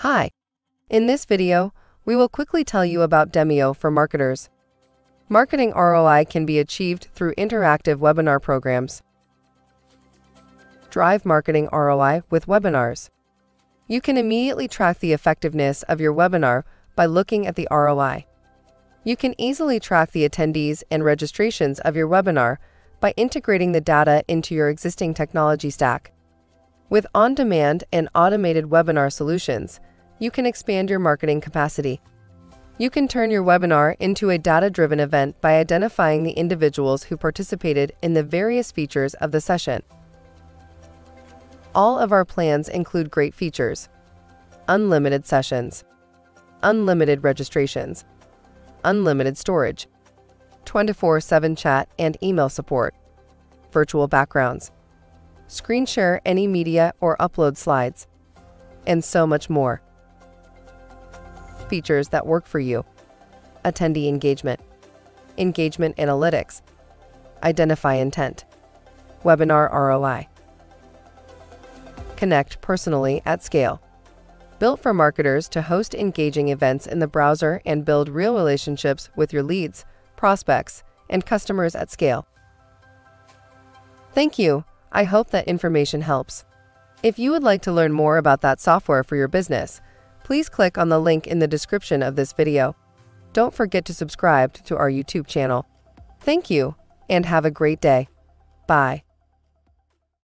Hi! In this video, we will quickly tell you about Demio for marketers. Marketing ROI can be achieved through interactive webinar programs. Drive marketing ROI with webinars. You can immediately track the effectiveness of your webinar by looking at the ROI. You can easily track the attendees and registrations of your webinar by integrating the data into your existing technology stack. With on-demand and automated webinar solutions, you can expand your marketing capacity. You can turn your webinar into a data-driven event by identifying the individuals who participated in the various features of the session. All of our plans include great features: unlimited sessions, unlimited registrations, unlimited storage, 24/7 chat and email support, virtual backgrounds, screen share any media or upload slides, and so much more. Features that work for you: attendee engagement, engagement analytics, identify intent, webinar ROI. Connect personally at scale. Built for marketers to host engaging events in the browser and build real relationships with your leads, prospects, and customers at scale. Thank you. I hope that information helps. If you would like to learn more about that software for your business, please click on the link in the description of this video. Don't forget to subscribe to our YouTube channel. Thank you, and have a great day. Bye.